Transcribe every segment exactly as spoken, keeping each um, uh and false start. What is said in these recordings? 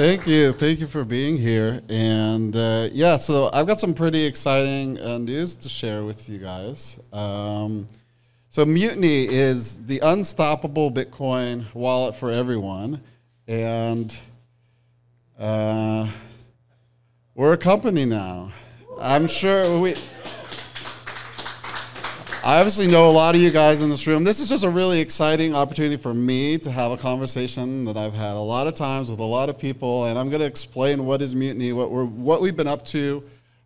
Thank you. Thank you for being here. And uh, yeah, so I've got some pretty exciting uh, news to share with you guys. Um, so Mutiny is the unstoppable Bitcoin wallet for everyone. And uh, we're a company now. I'm sure we... I obviously know a lot of you guys in this room. This is just a really exciting opportunity for me to have a conversation that I've had a lot of times with a lot of people, and I'm going to explain what is Mutiny, what we're, what we've been up to,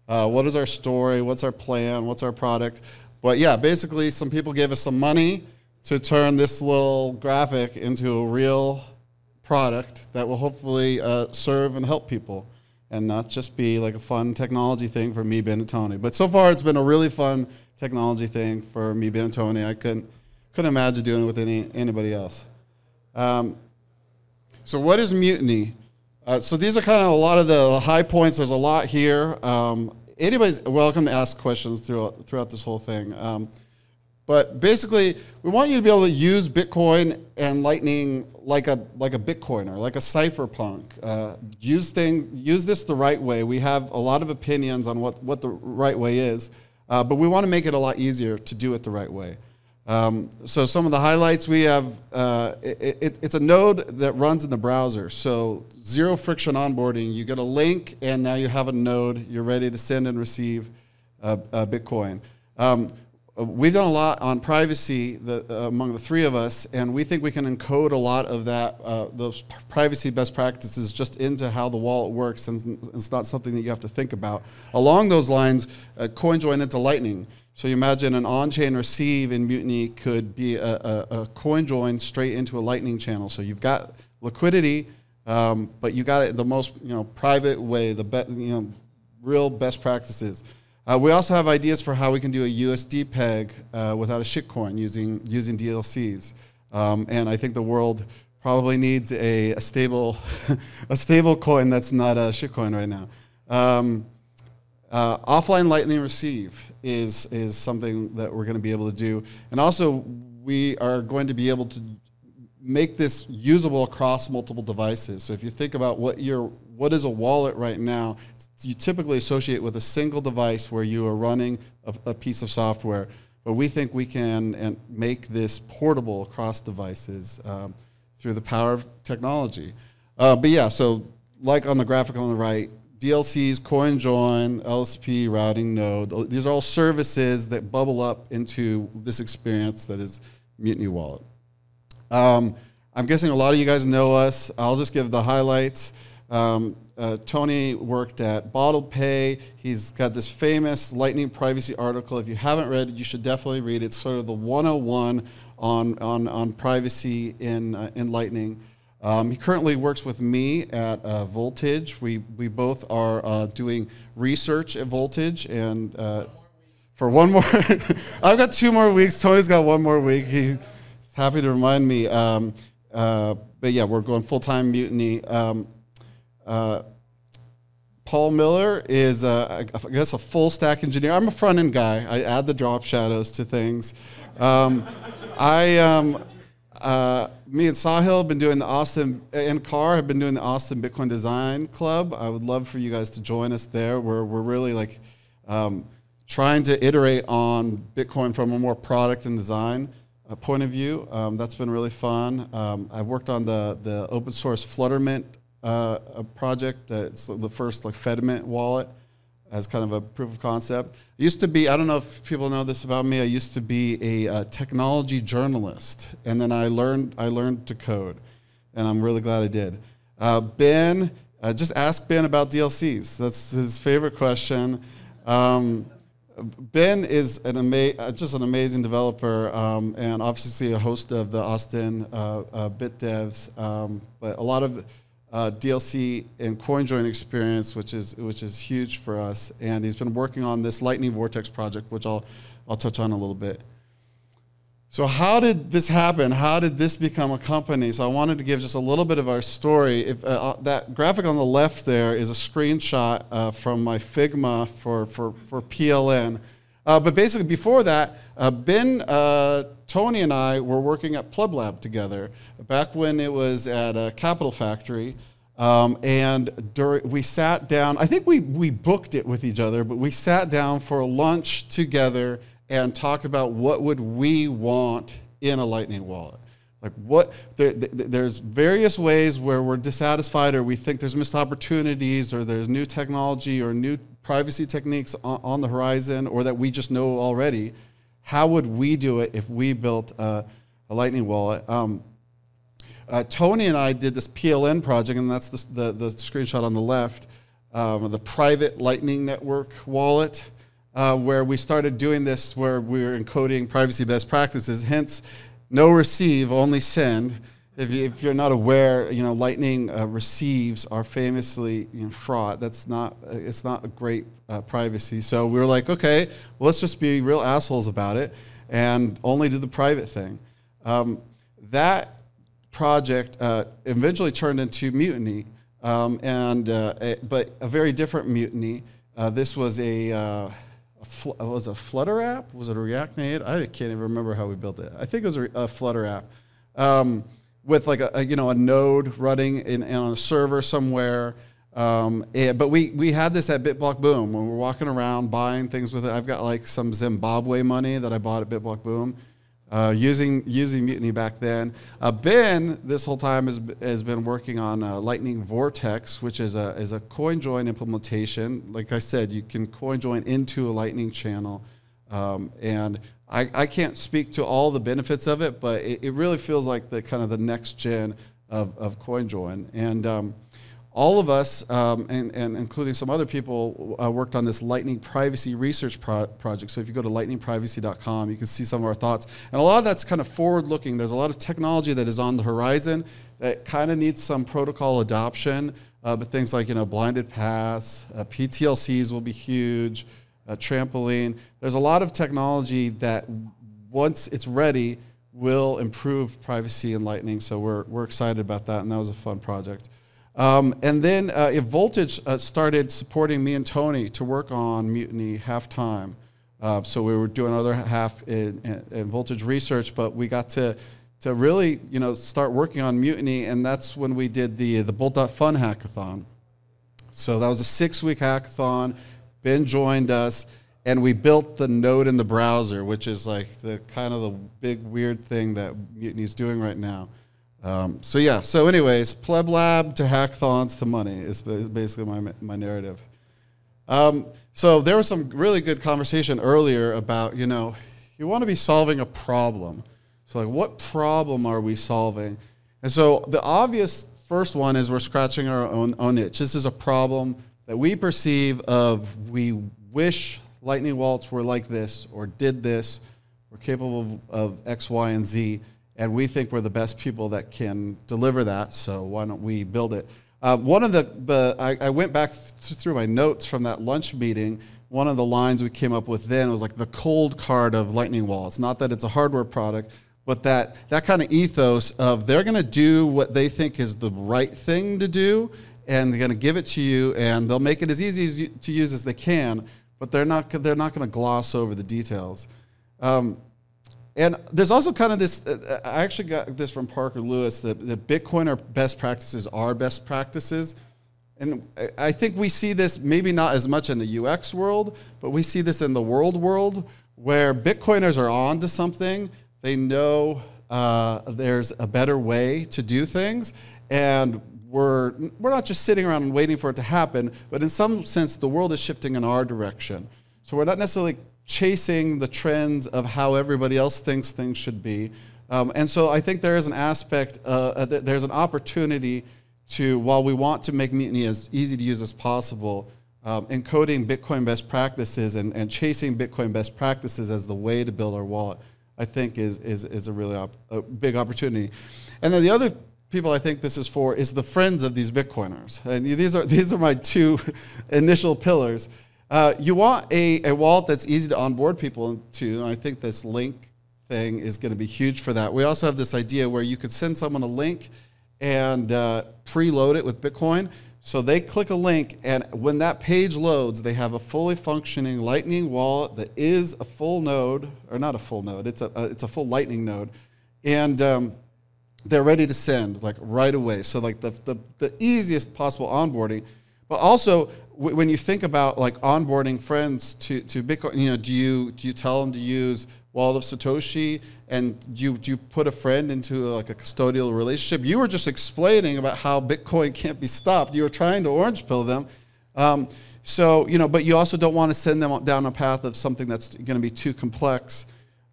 uh, what is our story, what's our plan, what's our product. But yeah, basically some people gave us some money to turn this little graphic into a real product that will hopefully uh, serve and help people and not just be like a fun technology thing for me, Ben, and Tony. But so far it's been a really fun technology thing for me, Ben, and Tony. I couldn't, couldn't imagine doing it with any, anybody else. Um, so what is Mutiny? Uh, so these are kind of a lot of the high points. There's a lot here. Um, anybody's welcome to ask questions throughout, throughout this whole thing. Um, but basically, we want you to be able to use Bitcoin and Lightning like a, like a Bitcoiner, like a cypherpunk. Uh, use, thing, use this the right way. We have a lot of opinions on what, what the right way is. Uh, but we want to make it a lot easier to do it the right way. Um, so some of the highlights we have, uh, it, it, it's a node that runs in the browser. So zero friction onboarding. You get a link, and now you have a node. You're ready to send and receive uh, uh, Bitcoin. Um, we've done a lot on privacy the, uh, among the three of us, and we think we can encode a lot of that, uh, those privacy best practices just into how the wallet works, and it's not something that you have to think about. Along those lines, uh, CoinJoin into Lightning. So you imagine an on-chain receive in Mutiny could be a, a, a CoinJoin straight into a Lightning channel. So you've got liquidity, um, but you got it the most you know private way, the be, you know real best practices. Uh, we also have ideas for how we can do a U S D peg uh, without a shitcoin using, using D L Cs. Um, and I think the world probably needs a, a, stable, a stable coin that's not a shitcoin right now. Um, uh, offline Lightning receive is, is something that we're going to be able to do. And also, we are going to be able to make this usable across multiple devices. So if you think about what your what is a wallet right now, you typically associate with a single device where you are running a, a piece of software. But we think we can and make this portable across devices um, through the power of technology. Uh, but yeah, so like on the graphic on the right, D L Cs, CoinJoin, L S P, routing node, these are all services that bubble up into this experience that is Mutiny Wallet. Um, I'm guessing a lot of you guys know us. I'll just give the highlights. Um, uh, Tony worked at Bottle Pay. He's got this famous Lightning privacy article. If you haven't read it, you should definitely read it. It's sort of the one oh one on, on, on privacy in, uh, in Lightning. Um, he currently works with me at uh, Voltage. We, we both are uh, doing research at Voltage and uh, for one more, I've got two more weeks. Tony's got one more week. He, Happy to remind me, um, uh, but yeah, we're going full-time Mutiny. Um, uh, Paul Miller is, uh, I guess, a full-stack engineer. I'm a front-end guy. I add the drop shadows to things. Um, I, um, uh, me and Sahil have been doing the Austin, and Carr have been doing the Austin Bitcoin Design Club. I would love for you guys to join us there. We're, we're really like um, trying to iterate on Bitcoin from a more product and design A point of view. Um, that's been really fun. Um, I've worked on the, the open source Fluttermint uh, project. That's the first like Fedmint wallet as kind of a proof of concept. I used to be, I don't know if people know this about me, I used to be a uh, technology journalist, and then I learned, I learned to code, and I'm really glad I did. Uh, Ben, uh, just ask Ben about D L Cs. That's his favorite question. Um, Ben is an ama just an amazing developer um, and obviously a host of the Austin uh, uh, Bit Devs, um, but a lot of uh, D L C and CoinJoin experience, which is which is huge for us. And he's been working on this Lightning Vortex project, which I'll I'll touch on a little bit. So how did this happen? How did this become a company? So I wanted to give just a little bit of our story. If, uh, that graphic on the left there is a screenshot uh, from my Figma for, for, for P L N. Uh, but basically before that, uh, Ben, uh, Tony, and I were working at PlebLab together back when it was at uh, Capital Factory. Um, and during, we sat down, I think we, we booked it with each other, but we sat down for lunch together and talked about what would we want in a Lightning wallet. Like what, there, there's various ways where we're dissatisfied or we think there's missed opportunities or there's new technology or new privacy techniques on, on the horizon or that we just know already. How would we do it if we built a, a Lightning wallet? Um, Uh, Tony and I did this P L N project, and that's the, the, the screenshot on the left, um, the private Lightning Network wallet, uh, where we started doing this where we were encoding privacy best practices, hence no receive, only send. If, you, if you're not aware, you know, Lightning uh, receives are famously you know, fraught. That's not, it's not a great uh, privacy. So we were like, okay, well, let's just be real assholes about it and only do the private thing. Um, that project uh, eventually turned into Mutiny, um, and uh, a, but a very different Mutiny. Uh, this was a, uh, a fl was a Flutter app? Was it a React Native? I can't even remember how we built it. I think it was a, a Flutter app um, with like a, a you know a node running in, in on a server somewhere. Um, and, but we we had this at BitBlockBoom when we were walking around buying things with it. I've got like some Zimbabwe money that I bought at BitBlockBoom. Uh, using using Mutiny back then. Uh, Ben this whole time has has been working on uh, Lightning Vortex, which is a is a CoinJoin implementation. Like I said, you can CoinJoin into a Lightning channel, um, and I, I can't speak to all the benefits of it, but it, it really feels like the kind of the next gen of of CoinJoin. And um, all of us, um, and and including some other people, uh, worked on this Lightning Privacy Research pro project. So if you go to lightning privacy dot com, you can see some of our thoughts. And a lot of that's kind of forward-looking. There's a lot of technology that is on the horizon that kind of needs some protocol adoption. Uh, but things like you know blinded paths, uh, P T L Cs will be huge, uh, trampoline. There's a lot of technology that once it's ready will improve privacy in Lightning. So we're we're excited about that, and that was a fun project. Um, and then uh, if Voltage uh, started supporting me and Tony to work on Mutiny half-time. Uh, so we were doing another half in, in, in Voltage research, but we got to, to really you know, start working on Mutiny, and that's when we did the, the Bolt.fun hackathon. So that was a six-week hackathon. Ben joined us, and we built the node in the browser, which is like the kind of the big weird thing that Mutiny is doing right now. Um, so yeah, so anyways, PlebLab to hackathons to money is basically my, my narrative. Um, so there was some really good conversation earlier about, you know, you want to be solving a problem. So like, what problem are we solving? And so the obvious first one is we're scratching our own, own itch. This is a problem that we perceive of we wish Lightning wallets were like this or did this, we're capable of, of X, Y, and Z. And we think we're the best people that can deliver that, so why don't we build it? Uh, one of the, the I, I went back th through my notes from that lunch meeting. One of the lines we came up with then was like the cold card of Lightning wallets. Not that it's a hardware product, but that, that kind of ethos of they're going to do what they think is the right thing to do, and they're going to give it to you, and they'll make it as easy as you, to use as they can, but they're not, they're not going to gloss over the details. Um, And there's also kind of this, uh, I actually got this from Parker Lewis, that, that Bitcoin are best practices are best practices. And I, I think we see this maybe not as much in the U X world, but we see this in the world world where Bitcoiners are on to something. They know uh, there's a better way to do things. And we're, we're not just sitting around and waiting for it to happen, but in some sense, the world is shifting in our direction. So we're not necessarily chasing the trends of how everybody else thinks things should be. Um, and so I think there is an aspect, uh, that there's an opportunity to, while we want to make Mutiny as easy to use as possible, um, encoding Bitcoin best practices and, and chasing Bitcoin best practices as the way to build our wallet, I think is, is, is a really op a big opportunity. And then the other people I think this is for is the friends of these Bitcoiners. And these are, these are my two initial pillars. Uh, you want a, a wallet that's easy to onboard people to, and I think this link thing is going to be huge for that. We also have this idea where you could send someone a link and uh, preload it with Bitcoin. So they click a link, and when that page loads, they have a fully functioning Lightning wallet that is a full node, or not a full node, it's a, a, it's a full Lightning node. And um, they're ready to send like right away. So like the, the, the easiest possible onboarding, but also w when you think about like onboarding friends to, to Bitcoin, you know, do you, do you tell them to use Wallet of Satoshi and do you, do you put a friend into like a custodial relationship? You were just explaining about how Bitcoin can't be stopped. You were trying to orange pill them. Um, so, you know, but you also don't want to send them down a path of something that's going to be too complex.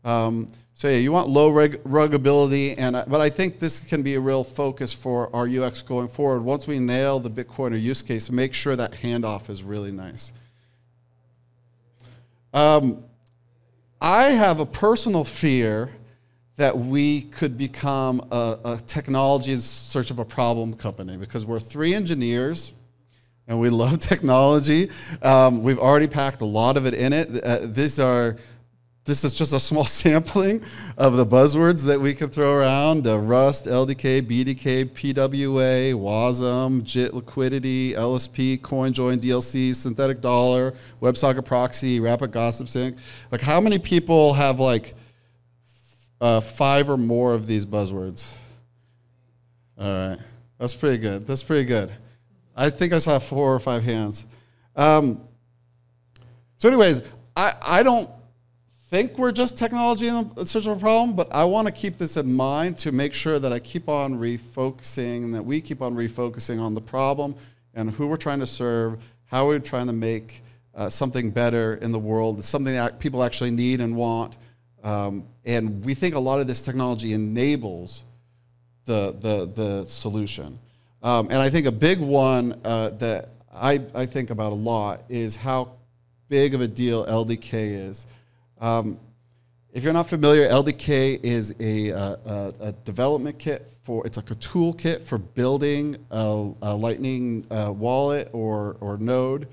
Um, So yeah, you want low ruggability, and but I think this can be a real focus for our U X going forward. Once we nail the Bitcoiner use case, make sure that handoff is really nice. Um, I have a personal fear that we could become a, a technology in search of a problem company because we're three engineers and we love technology. Um, we've already packed a lot of it in it. Uh, these are... This is just a small sampling of the buzzwords that we can throw around. Uh, Rust, L D K, B D K, P W A, W A S M, J I T liquidity, L S P, CoinJoin, D L C, synthetic dollar, WebSocket proxy, rapid gossip sync. Like how many people have like uh, five or more of these buzzwords? All right. That's pretty good. That's pretty good. I think I saw four or five hands. Um, so anyways, I, I don't... think we're just technology in search of a problem, but I want to keep this in mind to make sure that I keep on refocusing and that we keep on refocusing on the problem and who we're trying to serve, how we're trying to make uh, something better in the world, something that people actually need and want. Um, and we think a lot of this technology enables the, the, the solution. Um, and I think a big one uh, that I, I think about a lot is how big of a deal L D K is. Um, if you're not familiar, L D K is a, uh, a, a development kit for, it's like a tool kit for building a, a Lightning uh, wallet or, or node.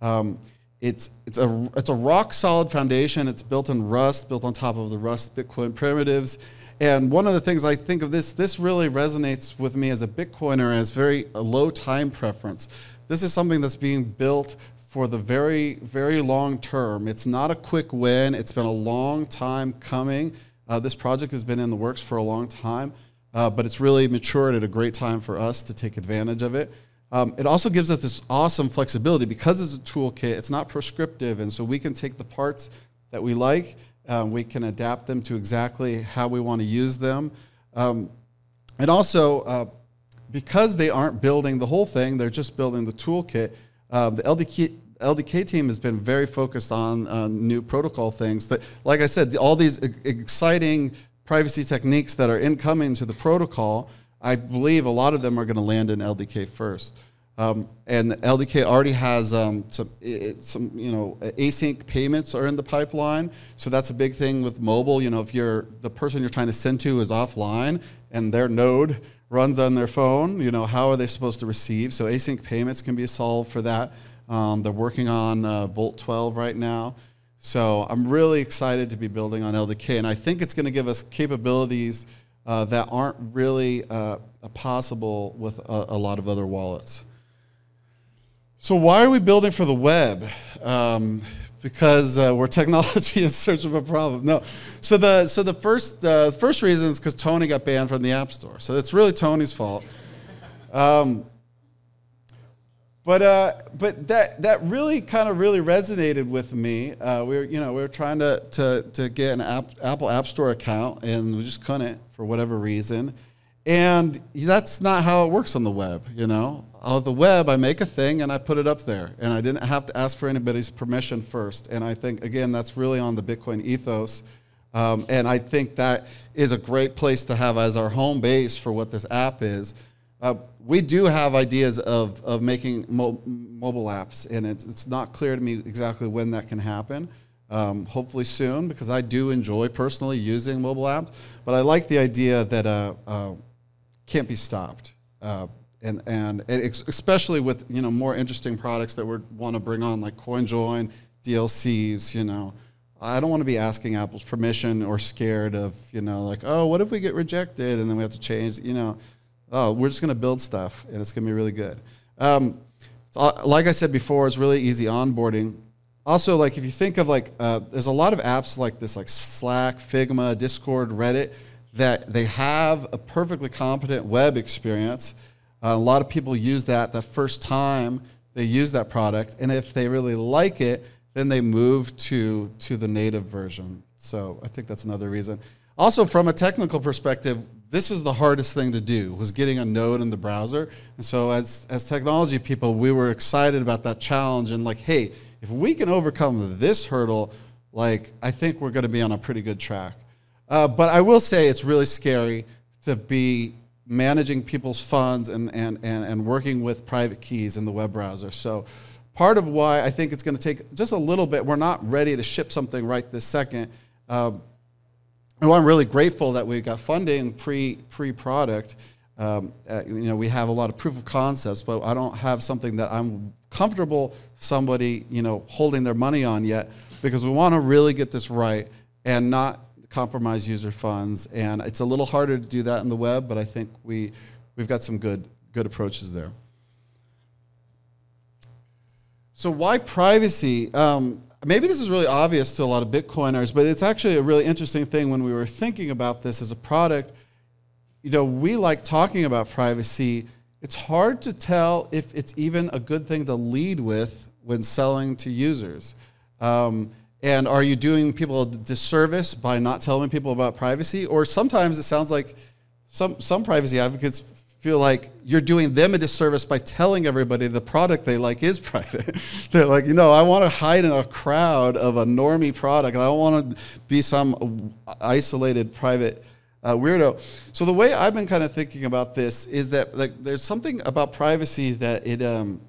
Um, it's, it's, a, it's a rock solid foundation. It's built in Rust, built on top of the Rust Bitcoin primitives. And one of the things I think of this, this really resonates with me as a Bitcoiner as very a low time preference. This is something that's being built for the very, very long term. It's not a quick win. It's been a long time coming. Uh, this project has been in the works for a long time, uh, but it's really matured at a great time for us to take advantage of it. Um, it also gives us this awesome flexibility because it's a toolkit. It's not prescriptive, and so we can take the parts that we like. Um, we can adapt them to exactly how we want to use them. Um, and also, uh, because they aren't building the whole thing, they're just building the toolkit, uh, the L D K L D K team has been very focused on uh, new protocol things. That, like I said, all these exciting privacy techniques that are incoming to the protocol, I believe a lot of them are going to land in L D K first. Um, and L D K already has um, some, it, some, you know, async payments are in the pipeline. So that's a big thing with mobile. You know, if you're the person you're trying to send to is offline and their node runs on their phone, you know, how are they supposed to receive? So async payments can be solved for that. Um, they're working on uh, Bolt twelve right now. So I'm really excited to be building on L D K. And I think it's going to give us capabilities uh, that aren't really uh, possible with a, a lot of other wallets. So why are we building for the web? Um, because uh, we're technology in search of a problem. No. So the, so the first, uh, first reason is because Tony got banned from the App Store. So it's really Tony's fault. Um, But uh, but that that really kind of really resonated with me. Uh, we were you know we were trying to to to get an app, Apple App Store account and we just couldn't for whatever reason, and that's not how it works on the web. You know, on the web I make a thing and I put it up there, and I didn't have to ask for anybody's permission first. And I think again that's really on the Bitcoin ethos, um, and I think that is a great place to have as our home base for what this app is. Uh, we do have ideas of, of making mo mobile apps, and it's, it's not clear to me exactly when that can happen. Um, hopefully soon, because I do enjoy personally using mobile apps, but I like the idea that uh, uh, can't be stopped, uh, and, and it, especially with you know more interesting products that we want to bring on, like CoinJoin, D L Cs, you know. I don't want to be asking Apple's permission or scared of, you know, like, oh, what if we get rejected and then we have to change, you know. Oh, we're just going to build stuff, and it's going to be really good. Um, so, like I said before, it's really easy onboarding. Also, like if you think of like, uh, there's a lot of apps like this, like Slack, Figma, Discord, Reddit. that they have a perfectly competent web experience. Uh, a lot of people use that the first time they use that product, and if they really like it, then they move to, to the native version. So I think that's another reason. Also, from a technical perspective, this is the hardest thing to do, was getting a node in the browser. And so as, as technology people, we were excited about that challenge and like, hey, if we can overcome this hurdle, like I think we're gonna be on a pretty good track. Uh, but I will say it's really scary to be managing people's funds and, and, and, and working with private keys in the web browser. So part of why I think it's going to take just a little bit, we're not ready to ship something right this second. Um, and I'm really grateful that we got funding pre, pre-product. Um, uh, you know, we have a lot of proof of concepts, but I don't have something that I'm comfortable somebody, you know, holding their money on yet, because we want to really get this right and not compromise user funds. And it's a little harder to do that in the web, but I think we, we've got some good, good approaches there. So why privacy? Um, maybe this is really obvious to a lot of Bitcoiners, but it's actually a really interesting thing when we were thinking about this as a product. You know, we like talking about privacy. It's hard to tell if it's even a good thing to lead with when selling to users. Um, And are you doing people a disservice by not telling people about privacy? Or sometimes it sounds like some, some privacy advocates feel like you're doing them a disservice by telling everybody the product they like is private. They're like, you know, I want to hide in a crowd of a normie product. I don't want to be some isolated private uh, weirdo. So the way I've been kind of thinking about this is that like there's something about privacy that it, um,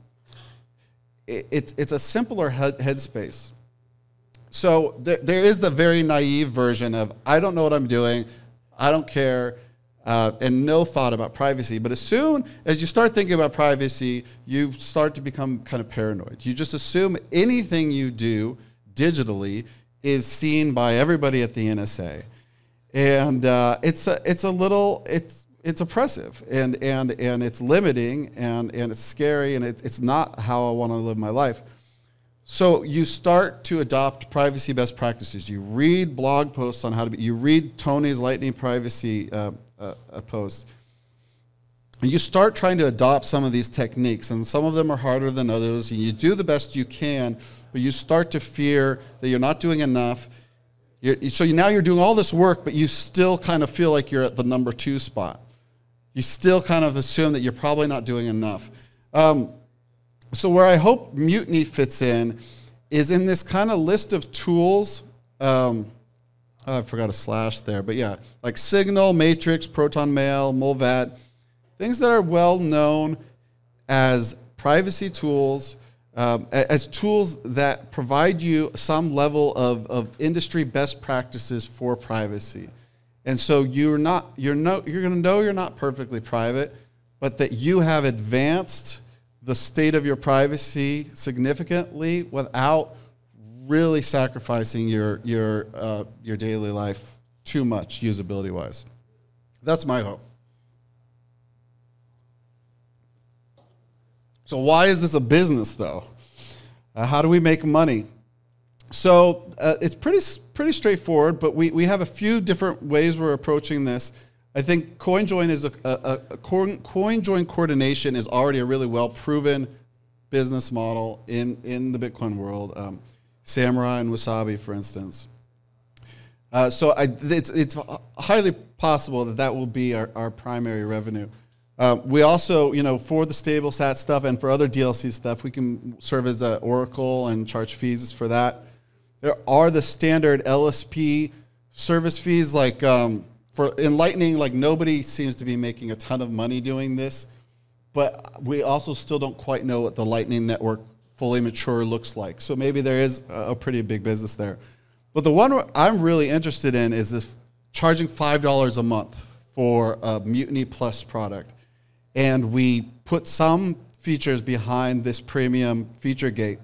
it it's, it's a simpler head, headspace. So there, there is the very naive version of, I don't know what I'm doing, I don't care, uh, and no thought about privacy. But as soon as you start thinking about privacy, you start to become kind of paranoid. You just assume anything you do digitally is seen by everybody at the N S A. And uh, it's, a, it's a little, it's, it's oppressive, and, and, and it's limiting, and, and it's scary, and it, it's not how I want to live my life. So you start to adopt privacy best practices. You read blog posts on how to be, you read Tony's Lightning Privacy uh, uh, post. And you start trying to adopt some of these techniques, and some of them are harder than others, and you do the best you can, but you start to fear that you're not doing enough. You're, so you, now you're doing all this work, but you still kind of feel like you're at the number two spot. You still kind of assume that you're probably not doing enough. Um, So where I hope Mutiny fits in is in this kind of list of tools. Um, oh, I forgot a slash there, but yeah, like Signal, Matrix, ProtonMail, Mulvat, things that are well known as privacy tools, um, as tools that provide you some level of, of industry best practices for privacy. And so you're not, you're no, you're going to know you're not perfectly private, but that you have advanced the state of your privacy significantly without really sacrificing your your uh, your daily life too much usability-wise. That's my hope. So why is this a business though? Uh, how do we make money? So uh, it's pretty pretty straightforward, but we we have a few different ways we're approaching this. I think CoinJoin is a, a, a CoinJoin coordination is already a really well-proven business model in, in the Bitcoin world. Um, Samurai and Wasabi, for instance. Uh, so I, it's, it's highly possible that that will be our, our primary revenue. Uh, we also, you know, for the stable sat stuff and for other D L C stuff, we can serve as an oracle and charge fees for that. There are the standard L S P service fees, like... Um, For in Lightning, like nobody seems to be making a ton of money doing this, but we also still don't quite know what the Lightning network fully mature looks like. So maybe there is a pretty big business there. But the one I'm really interested in is this charging five dollars a month for a Mutiny Plus product. And we put some features behind this premium feature gate.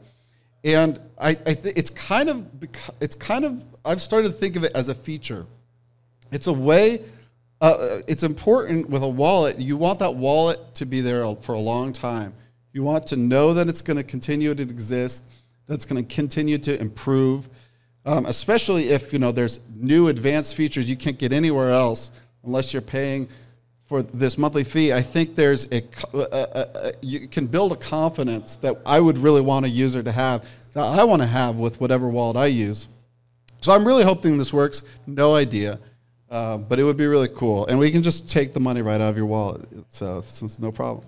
And I, I th it's kind of, it's kind of, I've started to think of it as a feature. It's a way, uh, it's important with a wallet. You want that wallet to be there for a long time. You want to know that it's going to continue to exist, that's going to continue to improve, um, especially if, you know, there's new advanced features you can't get anywhere else. unless you're paying for this monthly fee, I think there's a, a, a, a you can build a confidence that I would really want a user to have, that I want to have with whatever wallet I use. So I'm really hoping this works. No idea, uh, but it would be really cool. And we can just take the money right out of your wallet, so it's, it's no problem.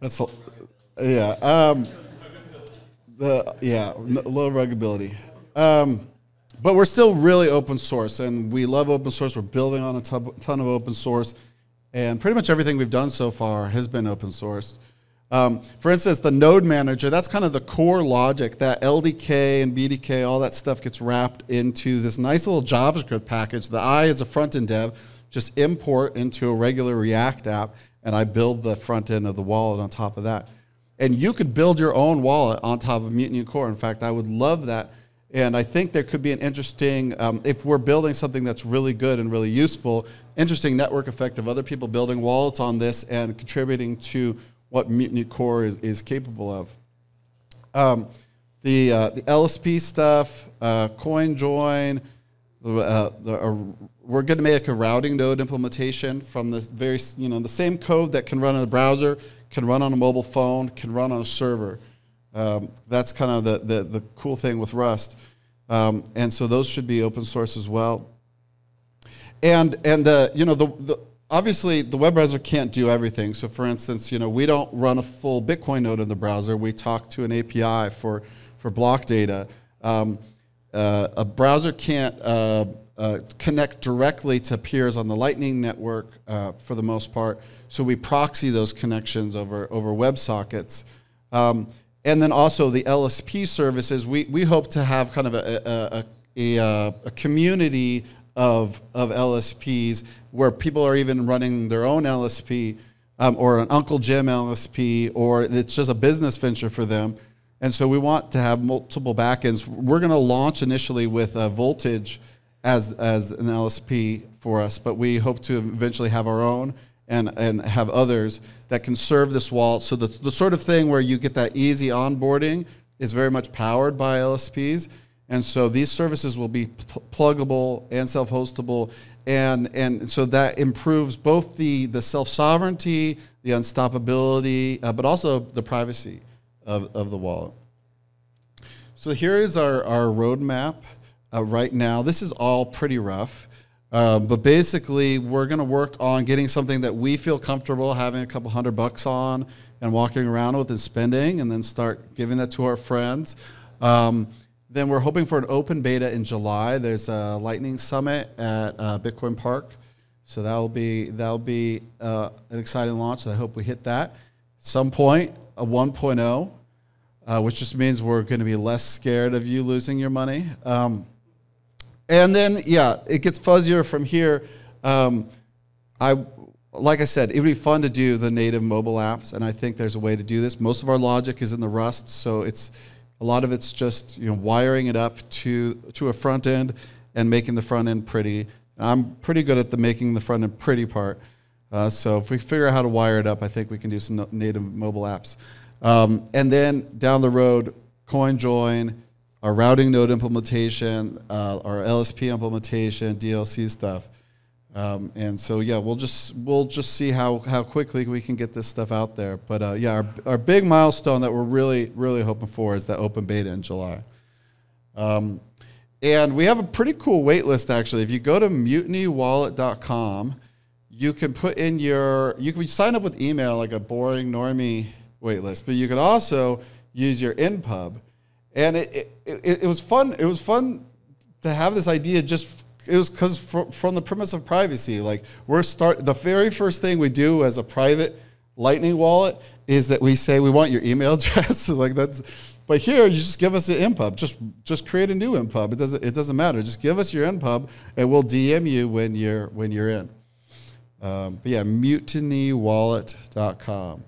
That's a, yeah. Um, the yeah, low ruggability, um, but we're still really open source, and we love open source. We're building on a ton of open source, and pretty much everything we've done so far has been open sourced. Um, for instance, the node manager, that's kind of the core logic, that L D K and B D K, all that stuff gets wrapped into this nice little JavaScript package that I, as a front-end dev, just import into a regular React app, and I build the front end of the wallet on top of that. And you could build your own wallet on top of Mutiny Core. In fact, I would love that. And I think there could be an interesting, um, if we're building something that's really good and really useful, interesting network effect of other people building wallets on this and contributing to what Mutiny Core is, is capable of. Um, the, uh, the L S P stuff, uh, CoinJoin, uh, the, uh, we're going to make a routing node implementation from the very, you know, the same code that can run in the browser, can run on a mobile phone, can run on a server. Um, that's kind of the, the, the cool thing with Rust. Um, and so those should be open source as well. And, and uh, you know, the, the obviously, the web browser can't do everything. So for instance, you know, we don't run a full Bitcoin node in the browser. We talk to an A P I for, for block data. Um, uh, a browser can't uh, uh, connect directly to peers on the Lightning network uh, for the most part. So we proxy those connections over, over WebSockets. Um, and then also the L S P services, we, we hope to have kind of a, a, a, a community Of, of L S Ps where people are even running their own L S P um, or an Uncle Jim L S P, or it's just a business venture for them. And so we want to have multiple backends. We're going to launch initially with uh, Voltage as, as an L S P for us, but we hope to eventually have our own and, and have others that can serve this wallet. So the, the sort of thing where you get that easy onboarding is very much powered by L S Ps. And so these services will be pl pluggable and self-hostable, and, and so that improves both the, the self-sovereignty, the unstoppability, uh, but also the privacy of, of the wallet. So here is our, our roadmap uh, right now. This is all pretty rough, uh, but basically we're going to work on getting something that we feel comfortable having a couple hundred bucks on and walking around with and spending, and then start giving that to our friends. Um, Then we're hoping for an open beta in July. There's a Lightning Summit at uh, Bitcoin Park, so that'll be that'll be uh, an exciting launch. I hope we hit that some point, a one point oh, uh, which just means we're going to be less scared of you losing your money. Um, and then yeah, it gets fuzzier from here. Um, I. Like I said, it would be fun to do the native mobile apps, and I think there's a way to do this. Most of our logic is in the Rust, so it's. A lot of it's just, you know, wiring it up to, to a front end and making the front end pretty. I'm pretty good at the making the front end pretty part. Uh, so if we figure out how to wire it up, I think we can do some native mobile apps. Um, and then down the road, CoinJoin, our routing node implementation, uh, our L S P implementation, D L C stuff. Um, and so yeah, we'll just we'll just see how how quickly we can get this stuff out there. But uh, yeah, our our big milestone that we're really really hoping for is that open beta in July. Um, and we have a pretty cool wait list actually. If you go to mutiny wallet dot com, you can put in your you can sign up with email like a boring normie wait list, but you can also use your I N P U B. And it it, it, it was fun. It was fun to have this idea just. It was because fr from the premise of privacy, like we're start the very first thing we do as a private Lightning wallet is that we say we want your email address. Like that's, but here you just give us an I N P U B. Just just create a new I N P U B. It doesn't it doesn't matter. Just give us your I N P U B and we'll D M you when you're when you're in. Um, but yeah, mutiny wallet dot com,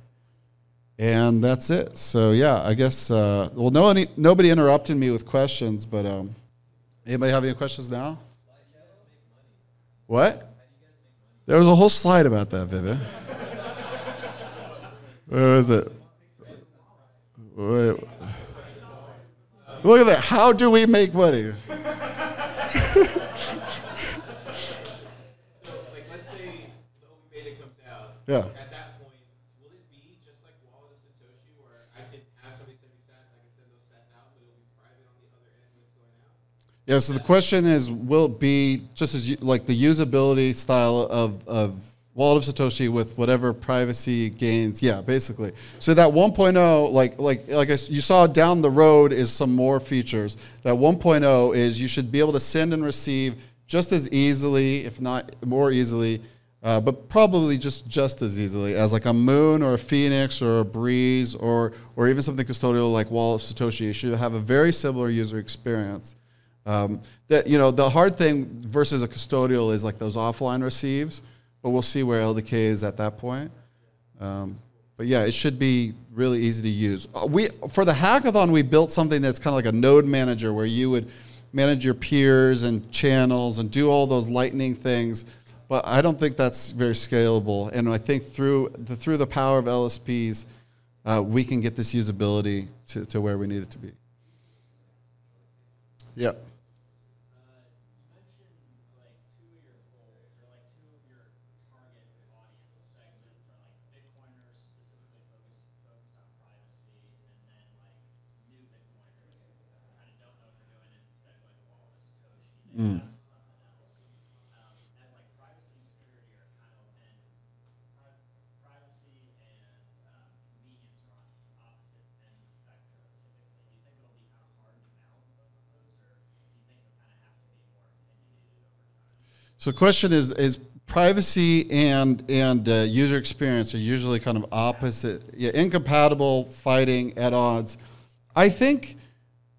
and that's it. So yeah, I guess uh, well, no any nobody interrupted me with questions, but um, anybody have any questions now? What? There was a whole slide about that, Vivian. Where is it? Wait. Look at that. How do we make money? Yeah. At that point, will it be just like Wallet of Satoshi, where I can have somebody send me sats, I can send those sats out, but it'll be private on the other end when it's going out? Yeah. So the question is, will it be just as you, like the usability style of of Wallet of Satoshi with whatever privacy gains? Yeah, basically. So that one point oh, like like like I, you saw down the road, is some more features. That one point oh is you should be able to send and receive just as easily, if not more easily. Uh, but probably just, just as easily as like a moon or a phoenix or a breeze or, or even something custodial like Wallet of Satoshi. You should have a very similar user experience. Um, that, you know, the hard thing versus a custodial is like those offline receives, but we'll see where L D K is at that point. Um, but yeah, it should be really easy to use. Uh, we, for the hackathon, we built something that's kind of like a node manager where you would manage your peers and channels and do all those lightning things. But I don't think that's very scalable, and I think through the, through the power of L S Ps, uh, we can get this usability to, to where we need it to be. Yeah. Uh, you mentioned like two of your goals, or like two of your target audience segments are like Bitcoiners specifically focused, focused on privacy, and then like new Bitcoiners who kind of don't know what they're doing and instead going to Wallet of Satoshi. Mm. So the question is, is privacy and, and uh, user experience are usually kind of opposite, yeah, incompatible, fighting at odds. I think,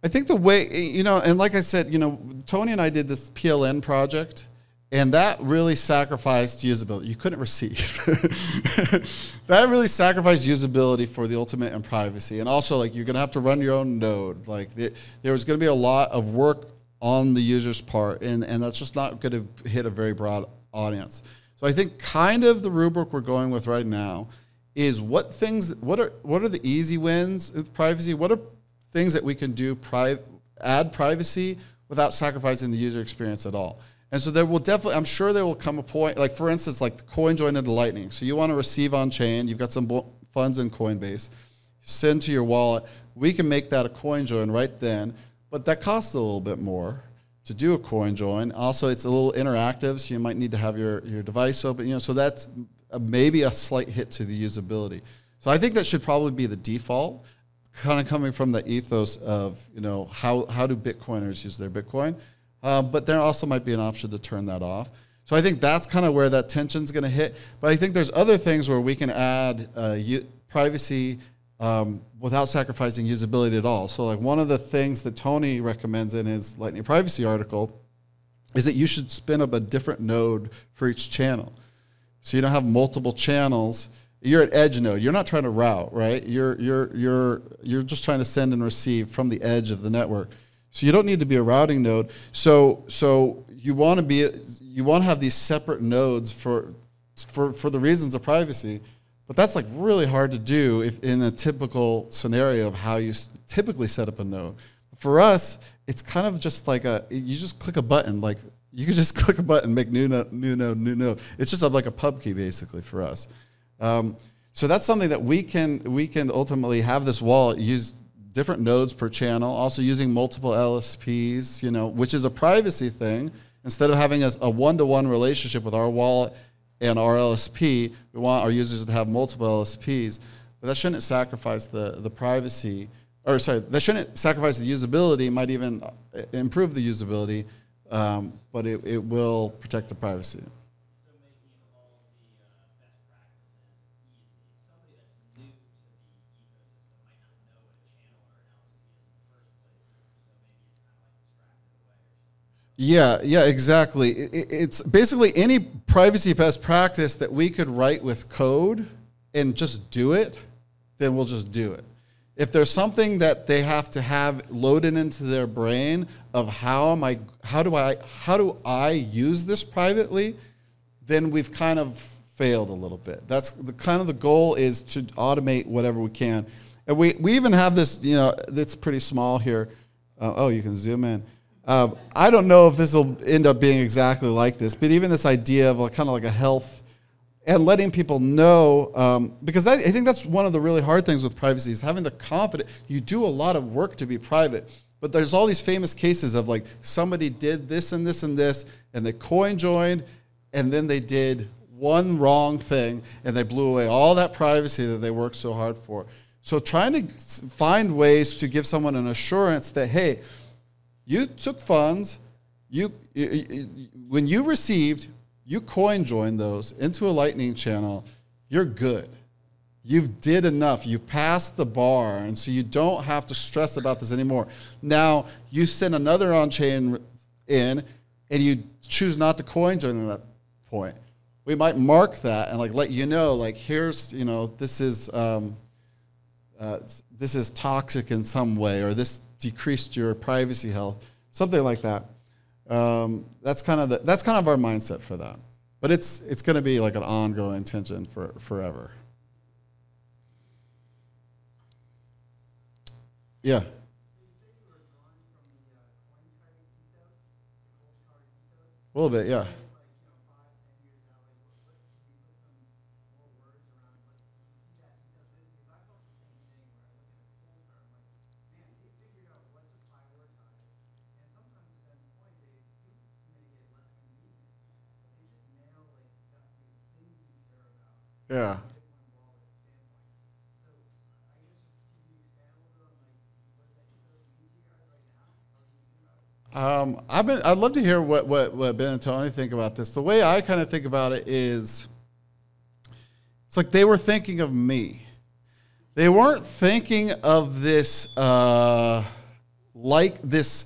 I think the way, you know, and like I said, you know, Tony and I did this P L N project, and that really sacrificed usability. You couldn't receive. That really sacrificed usability for the ultimate in privacy. And also, like, you're going to have to run your own node. Like, the, there was going to be a lot of work on the user's part, and, and that's just not going to hit a very broad audience. So I think kind of the rubric we're going with right now is what things, what are, what are the easy wins with privacy? What are things that we can do, pri add privacy without sacrificing the user experience at all? And so there will definitely, I'm sure there will come a point, like for instance, like the CoinJoin into Lightning. So you want to receive on chain, you've got some funds in Coinbase, send to your wallet. We can make that a CoinJoin right then. But that costs a little bit more to do a CoinJoin. Also, it's a little interactive, so you might need to have your, your device open. You know, so that's a, maybe a slight hit to the usability. So I think that should probably be the default, kind of coming from the ethos of, you know, how, how do Bitcoiners use their Bitcoin? Uh, but there also might be an option to turn that off. So I think that's kind of where that tension's going to hit. But I think there's other things where we can add uh, privacy Um, without sacrificing usability at all. So like one of the things that Tony recommends in his Lightning Privacy article is that you should spin up a different node for each channel. So you don't have multiple channels. You're at edge node. You're not trying to route, right? You're, you're, you're, you're just trying to send and receive from the edge of the network. So you don't need to be a routing node. So, so you want to be, you want to have these separate nodes for, for, for the reasons of privacy. But that's like really hard to do if in a typical scenario of how you typically set up a node. For us, it's kind of just like a, you just click a button. Like you can just click a button, make new node, new node, new node. It's just like a pub key basically for us. Um, so that's something that we can, we can ultimately have this wallet use different nodes per channel, also using multiple L S Ps, you know, which is a privacy thing. Instead of having a one-to-one relationship with our wallet and our L S P, we want our users to have multiple L S Ps, but that shouldn't sacrifice the, the privacy, or sorry, that shouldn't sacrifice the usability, might even improve the usability, um, but it, it will protect the privacy. So making all the uh, best practices easy. Somebody that's new to the ecosystem might not know what a channel or an L S P is in the first place, so maybe it's kind of like distracted away or something. Yeah, yeah, exactly. It, it's basically any privacy best practice that we could write with code and just do it, then we'll just do it. If there's something that they have to have loaded into their brain of how am I, how do I, how do I use this privately, then we've kind of failed a little bit. That's the kind of the goal, is to automate whatever we can. And we, we even have this, you know, that's pretty small here. Uh, oh, you can zoom in. Uh, I don't know if this will end up being exactly like this, but even this idea of like, kind of like a health and letting people know, um, because I, I think that's one of the really hard things with privacy is having the confidence. You do a lot of work to be private, but there's all these famous cases of like somebody did this and this and this, and they coin joined, and then they did one wrong thing, and they blew away all that privacy that they worked so hard for. So trying to find ways to give someone an assurance that, hey, you took funds, you, you, you when you received, you CoinJoin those into a Lightning channel, you're good. You did enough, you passed the bar, and so you don't have to stress about this anymore. Now, you send another on-chain in, and you choose not to CoinJoin at that point. We might mark that and like let you know, like here's, you know, this is, um, Uh, this is toxic in some way, or this decreased your privacy health, something like that. Um, that's kind of the, that's kind of our mindset for that. But it's it's going to be like an ongoing tension for forever. Yeah. So you said you were drawn from the uh, coin card ethos, the gold card ethos. A little bit, yeah. Yeah. Um, I've been, I'd love to hear what, what, what Ben and Tony think about this. The way I kind of think about it is, it's like they were thinking of me. They weren't thinking of this, uh, like this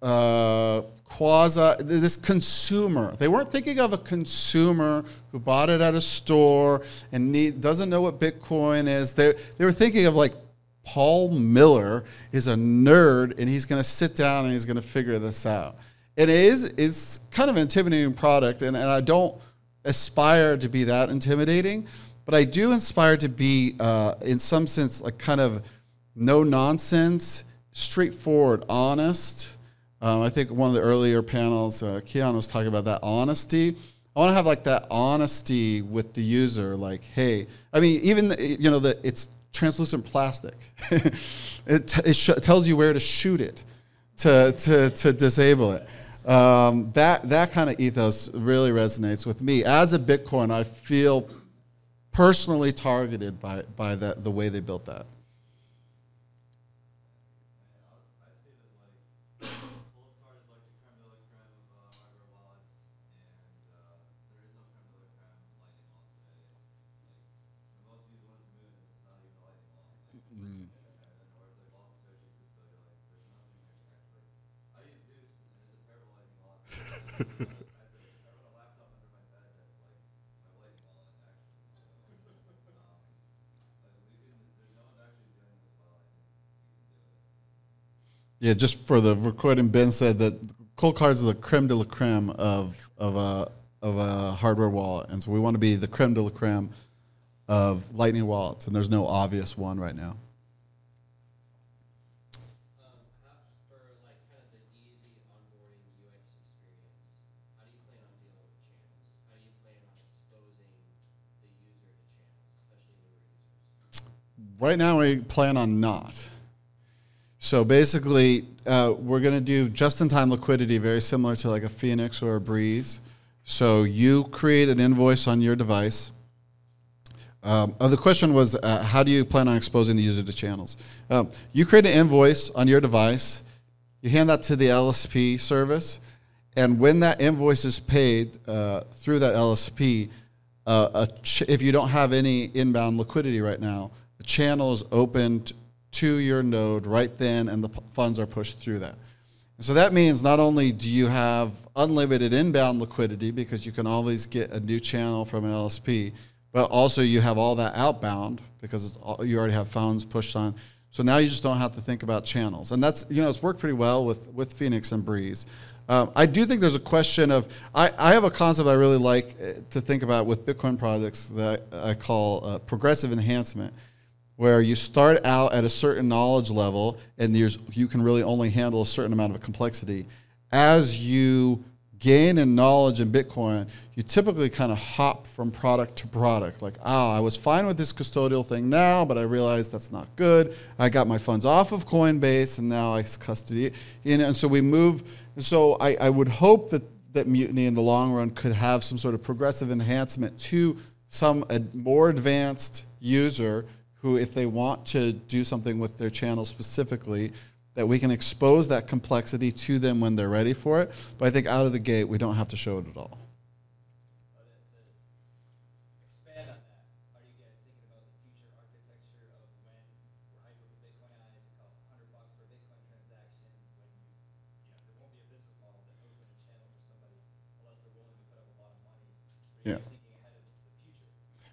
uh, quasi, this consumer. They weren't thinking of a consumer who bought it at a store and need, doesn't know what Bitcoin is. They, they were thinking of like Paul Miller is a nerd and he's going to sit down and he's going to figure this out. It is, it's kind of an intimidating product, and, and I don't aspire to be that intimidating, but I do inspire to be uh, in some sense like kind of no nonsense, straightforward, honest. Um, I think one of the earlier panels, uh, Keon was talking about that honesty. I want to have like that honesty with the user. Like, hey, I mean, even, the, you know, the, it's translucent plastic. it t it sh tells you where to shoot it to, to, to disable it. Um, that that kind of ethos really resonates with me. As a Bitcoin, I feel personally targeted by, by that, the way they built that. Yeah, just for the recording, Ben said that cold cards are the creme de la creme of of a of a hardware wallet, and so we want to be the creme de la creme of Lightning wallets, and there's no obvious one right now. Right now, we plan on not. So basically, uh, we're going to do just-in-time liquidity, very similar to like a Phoenix or a Breeze. So you create an invoice on your device. Um, oh, the question was, uh, how do you plan on exposing the user to channels? Um, you create an invoice on your device. You hand that to the L S P service. And when that invoice is paid uh, through that L S P, uh, a ch if you don't have any inbound liquidity right now, the channel is opened to your node right then, and the funds are pushed through that. And so that means not only do you have unlimited inbound liquidity because you can always get a new channel from an L S P, but also you have all that outbound because it's all, you already have funds pushed on. So now you just don't have to think about channels. And that's, you know, it's worked pretty well with, with Phoenix and Breeze. Um, I do think there's a question of, I, I have a concept I really like to think about with Bitcoin products that I call uh, progressive enhancement. where you start out at a certain knowledge level and there's, you can really only handle a certain amount of complexity. As you gain in knowledge in Bitcoin, you typically kind of hop from product to product. Like, ah, I was fine with this custodial thing now, but I realized that's not good. I got my funds off of Coinbase and now I custody. And, and so we move. And so I, I would hope that, that Mutiny in the long run could have some sort of progressive enhancement to some ad, more advanced user who, if they want to do something with their channel specifically, that we can expose that complexity to them when they're ready for it. But I think out of the gate, we don't have to show it at all. Expand on that. Are you guys thinking about the future architecture of when we're hyper Bitcoinized, it costs a hundred bucks for a Bitcoin transaction, when you know, there won't be a business model that opens a channel for somebody unless they're willing to put up a lot of money? Yeah.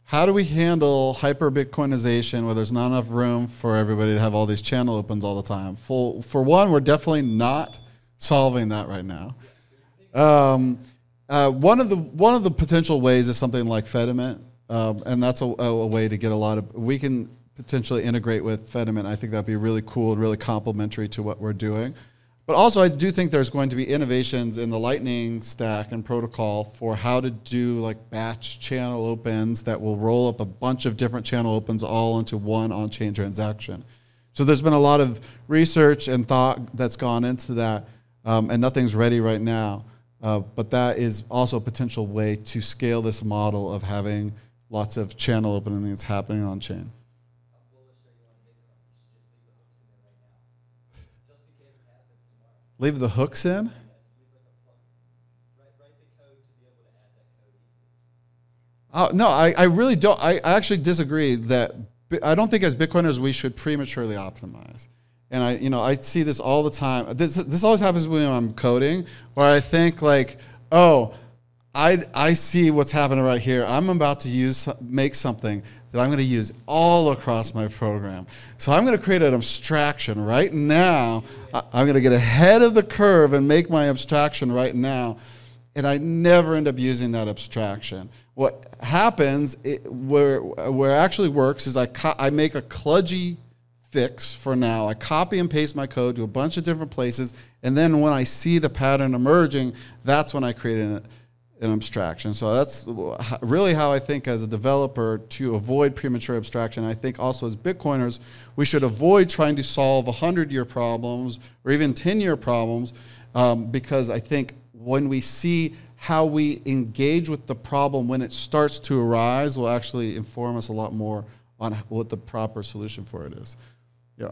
How do we handle hyper-Bitcoinization where there's not enough room for everybody to have all these channel opens all the time? For, for one, we're definitely not solving that right now. Um, uh, one, of the, one of the potential ways is something like Fedmint, um, and that's a, a way to get a lot of... We can potentially integrate with Fedmint. I think that would be really cool and really complementary to what we're doing. But also, I do think there's going to be innovations in the Lightning stack and protocol for how to do like batch channel opens that will roll up a bunch of different channel opens all into one on-chain transaction. So there's been a lot of research and thought that's gone into that, um, and nothing's ready right now. Uh, but that is also a potential way to scale this model of having lots of channel openings happening on-chain. Leave the hooks in? Oh, no, I, I really don't. I, I actually disagree that I don't think as Bitcoiners we should prematurely optimize. And I, you know, I see this all the time. This, this always happens when I'm coding where I think like, oh, I, I see what's happening right here. I'm about to use make something that I'm going to use all across my program. So I'm going to create an abstraction right now. I'm going to get ahead of the curve and make my abstraction right now. And I never end up using that abstraction. What happens, it, where, where it actually works, is I, I make a kludgy fix for now. I copy and paste my code to a bunch of different places. And then when I see the pattern emerging, that's when I create an an abstraction. So that's really how I think as a developer to avoid premature abstraction. I think also as Bitcoiners, we should avoid trying to solve hundred-year problems or even ten-year problems um, because I think when we see how we engage with the problem when it starts to arise will actually inform us a lot more on what the proper solution for it is. Yeah.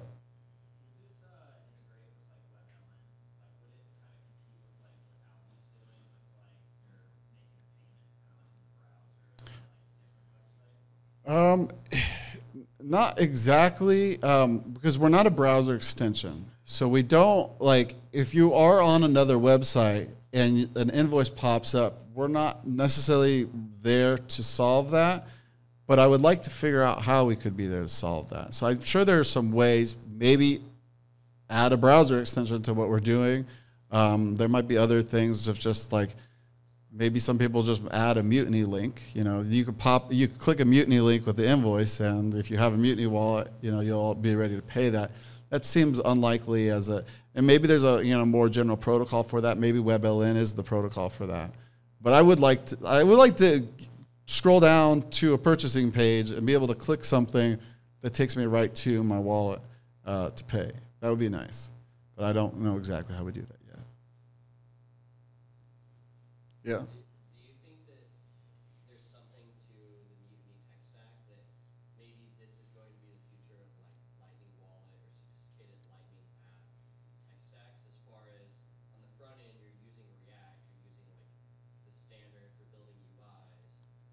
Um, not exactly, um, because we're not a browser extension. So we don't, like, if you are on another website and an invoice pops up, we're not necessarily there to solve that. But I would like to figure out how we could be there to solve that. So I'm sure there are some ways, maybe add a browser extension to what we're doing. Um, there might be other things of just like, maybe some people just add a Mutiny link. You know, you could pop, you could click a Mutiny link with the invoice, and if you have a Mutiny wallet, you know, you'll be ready to pay that. That seems unlikely as a, and maybe there's a you know more general protocol for that. Maybe Web L N is the protocol for that. But I would like to, I would like to scroll down to a purchasing page and be able to click something that takes me right to my wallet uh, to pay. That would be nice, but I don't know exactly how we do that. Yeah. Do, do you think that there's something to the Mutiny tech stack that maybe this is going to be the future of like Lightning Wallet or sophisticated Lightning app tech stacks as far as on the front end you're using React, you're using like the standard for building U Is,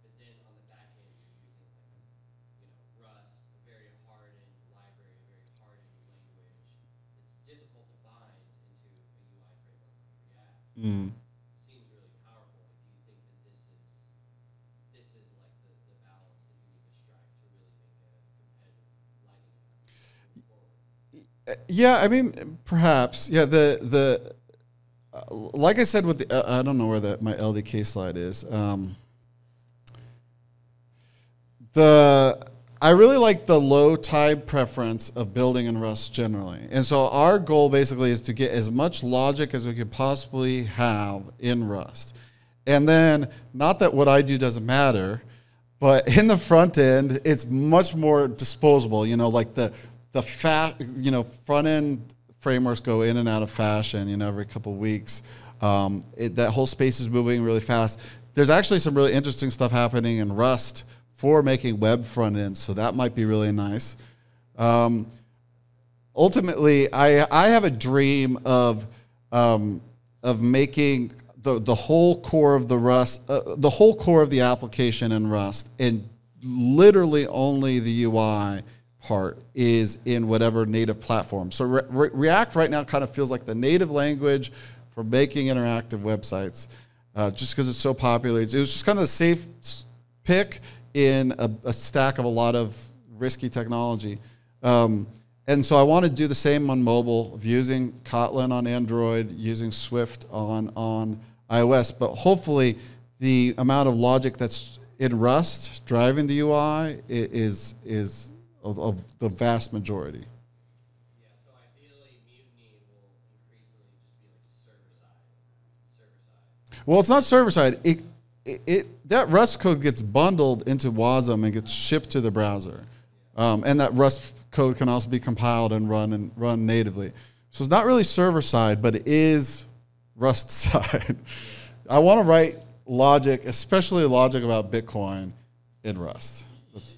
but then on the back end you're using like, you know, Rust, a very hardened library, a very hardened language. It's difficult to bind into a U I framework like React. Mm. Yeah, I mean, perhaps. Yeah, the the uh, like I said with the uh, I don't know where that my L D K slide is. Um, the I really like the low time preference of building in Rust generally. And so our goal basically is to get as much logic as we could possibly have in Rust. And then, not that what I do doesn't matter, but in the front end, it's much more disposable. You know, like the, the fa you know, front end frameworks go in and out of fashion, you know, every couple of weeks. Um, it, that whole space is moving really fast. There's actually some really interesting stuff happening in Rust for making web front ends, so that might be really nice. Um, ultimately, I, I have a dream of, um, of making the, the whole core of the Rust, uh, the whole core of the application in Rust, and literally only the U I part is in whatever native platform. So Re- Re- React right now kind of feels like the native language for making interactive websites, uh, just because it's so popular. It was just kind of a safe pick in a, a stack of a lot of risky technology. Um, and so I want to do the same on mobile, using Kotlin on Android, using Swift on, on iOS. But hopefully the amount of logic that's in Rust driving the U I is, is of, of the vast majority. Yeah, so ideally Mutiny will increasingly just be like server-side. Server-side. Well, it's not server-side. It, It, it, that Rust code gets bundled into wasm and gets shipped to the browser. Um, and that Rust code can also be compiled and run and run natively. So it's not really server-side, but it is Rust-side. I want to write logic, especially logic about Bitcoin, in Rust. That's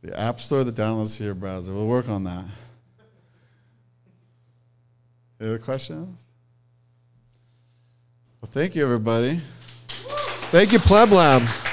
the app store that downloads to your browser. We'll work on that. Any other questions? Well, thank you, everybody. Thank you, PlebLab.